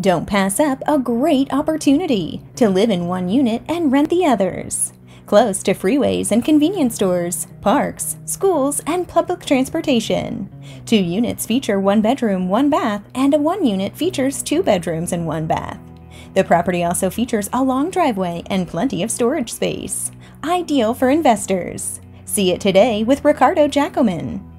Don't pass up a great opportunity to live in one unit and rent the others. Close to freeways and convenience stores, parks, schools, and public transportation. 2 units feature 1 bedroom, 1 bath, and a 1 unit features 2 bedrooms and 1 bath. The property also features a long driveway and plenty of storage space. Ideal for investors. See it today with Ricardo Giacoman.